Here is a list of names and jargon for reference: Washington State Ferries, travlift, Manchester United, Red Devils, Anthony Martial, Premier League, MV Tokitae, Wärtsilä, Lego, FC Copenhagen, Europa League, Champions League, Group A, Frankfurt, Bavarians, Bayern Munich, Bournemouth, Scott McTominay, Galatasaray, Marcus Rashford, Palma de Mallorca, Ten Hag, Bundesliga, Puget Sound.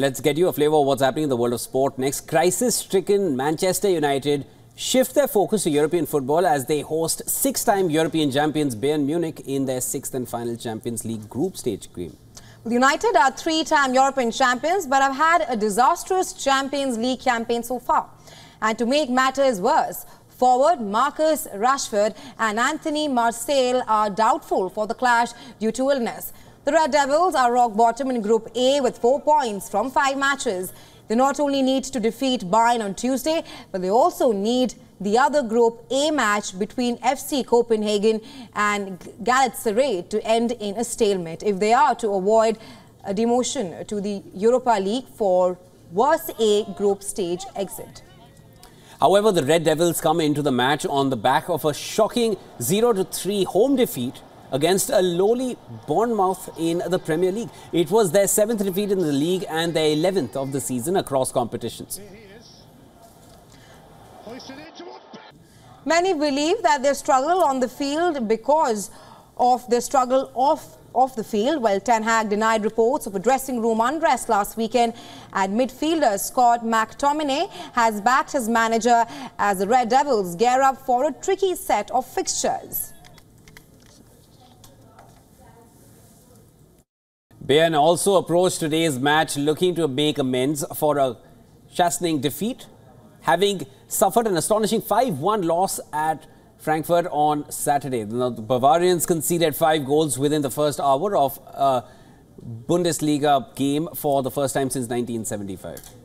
Let's get you a flavour of what's happening in the world of sport next. Crisis-stricken Manchester United shift their focus to European football as they host six-time European champions Bayern Munich in their sixth and final Champions League group stage game. United are three-time European champions but have had a disastrous Champions League campaign so far. And to make matters worse, forward Marcus Rashford and Anthony Martial are doubtful for the clash due to illness. The Red Devils are rock bottom in Group A with 4 points from 5 matches. They not only need to defeat Bayern on Tuesday, but they also need the other Group A match between FC Copenhagen and Galatasaray to end in a stalemate if they are to avoid a demotion to the Europa League for worse A group stage exit. However, the Red Devils come into the match on the back of a shocking 0-3 home defeat against a lowly Bournemouth in the Premier League. It was their 7th defeat in the league and their 11th of the season across competitions. Many believe that their struggle on the field because of their struggle off the field. Well, Ten Hag denied reports of a dressing room unrest last weekend, and midfielder Scott McTominay has backed his manager as the Red Devils gear up for a tricky set of fixtures. Bayern also approached today's match looking to make amends for a chastening defeat, having suffered an astonishing 5-1 loss at Frankfurt on Saturday. Now, the Bavarians conceded 5 goals within the first hour of a Bundesliga game for the first time since 1975.